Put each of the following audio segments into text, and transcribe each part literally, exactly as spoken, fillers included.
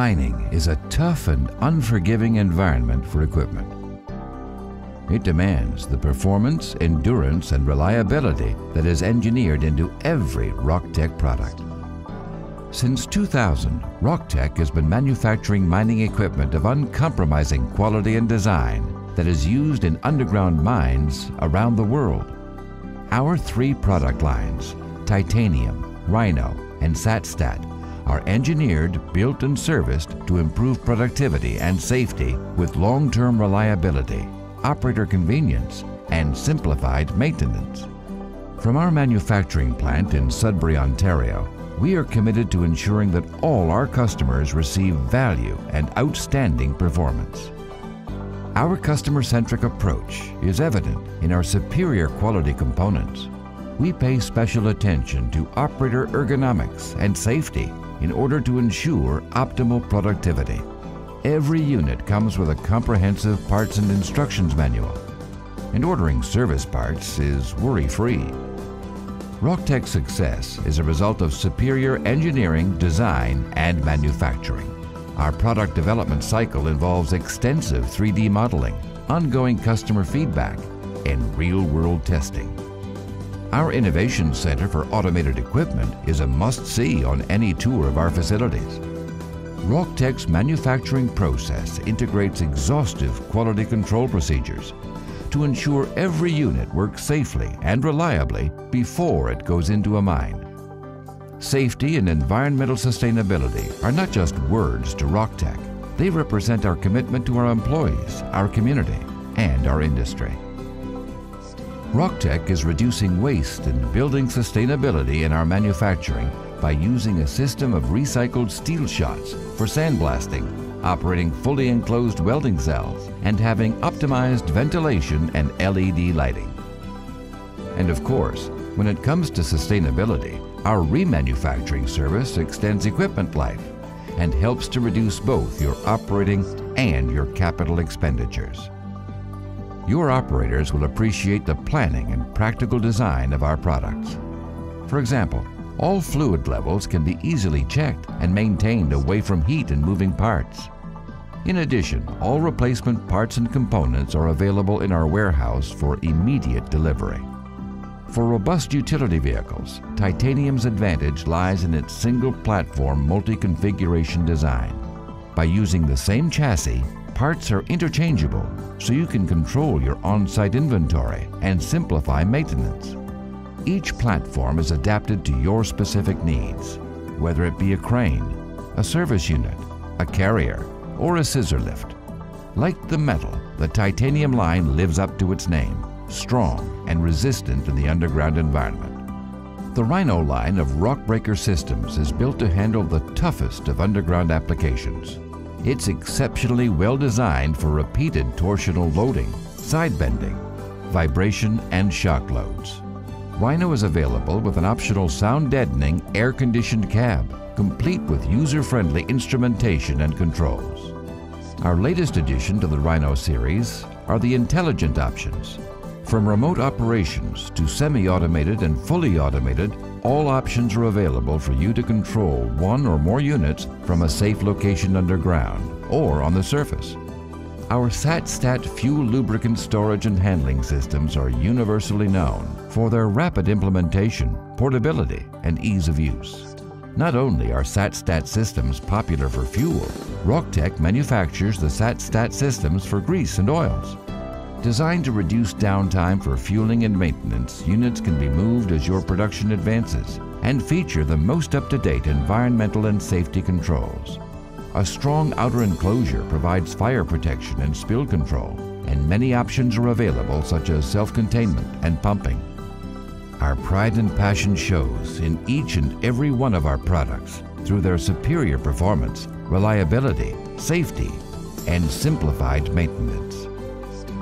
mining is a tough and unforgiving environment for equipment. It demands the performance, endurance, and reliability that is engineered into every Rock-Tech product. Since two thousand, Rock-Tech has been manufacturing mining equipment of uncompromising quality and design that is used in underground mines around the world. Our three product lines, Titanium, Rhino, and SATSTAT, are engineered, built, and serviced to improve productivity and safety with long-term reliability, operator convenience, and simplified maintenance. From our manufacturing plant in Sudbury, Ontario, we are committed to ensuring that all our customers receive value and outstanding performance. Our customer-centric approach is evident in our superior quality components. We pay special attention to operator ergonomics and safety in order to ensure optimal productivity. Every unit comes with a comprehensive parts and instructions manual, and ordering service parts is worry-free. Rock-Tech's success is a result of superior engineering, design, and manufacturing. Our product development cycle involves extensive three D modeling, ongoing customer feedback, and real-world testing. Our Innovation Center for Automated Equipment is a must-see on any tour of our facilities. Rock-Tech's manufacturing process integrates exhaustive quality control procedures to ensure every unit works safely and reliably before it goes into a mine. Safety and environmental sustainability are not just words to Rock-Tech. They represent our commitment to our employees, our community, and our industry. Rock-Tech is reducing waste and building sustainability in our manufacturing by using a system of recycled steel shots for sandblasting, operating fully enclosed welding cells, and having optimized ventilation and L E D lighting. And of course, when it comes to sustainability, our remanufacturing service extends equipment life and helps to reduce both your operating and your capital expenditures. Your operators will appreciate the planning and practical design of our products. For example, all fluid levels can be easily checked and maintained away from heat and moving parts. In addition, all replacement parts and components are available in our warehouse for immediate delivery. For robust utility vehicles, Titanium's advantage lies in its single-platform multi-configuration design. By using the same chassis, parts are interchangeable, so you can control your on-site inventory and simplify maintenance. Each platform is adapted to your specific needs, whether it be a crane, a service unit, a carrier, or a scissor lift. Like the metal, the Titanium line lives up to its name, strong and resistant in the underground environment. The Rhino line of rock breaker systems is built to handle the toughest of underground applications. It's exceptionally well designed for repeated torsional loading, side bending, vibration, and shock loads. Rhino is available with an optional sound-deadening, air-conditioned cab, complete with user-friendly instrumentation and controls. Our latest addition to the Rhino series are the intelligent options. From remote operations to semi-automated and fully automated, all options are available for you to control one or more units from a safe location underground or on the surface. Our SATSTAT fuel lubricant storage and handling systems are universally known for their rapid implementation, portability, and ease of use. Not only are SATSTAT systems popular for fuel, Rock-Tech manufactures the SATSTAT systems for grease and oils. Designed to reduce downtime for fueling and maintenance, units can be moved as your production advances and feature the most up-to-date environmental and safety controls. A strong outer enclosure provides fire protection and spill control, and many options are available such as self-containment and pumping. Our pride and passion shows in each and every one of our products through their superior performance, reliability, safety, and simplified maintenance.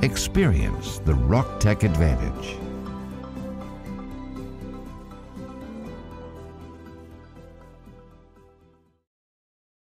Experience the Rock-Tech advantage.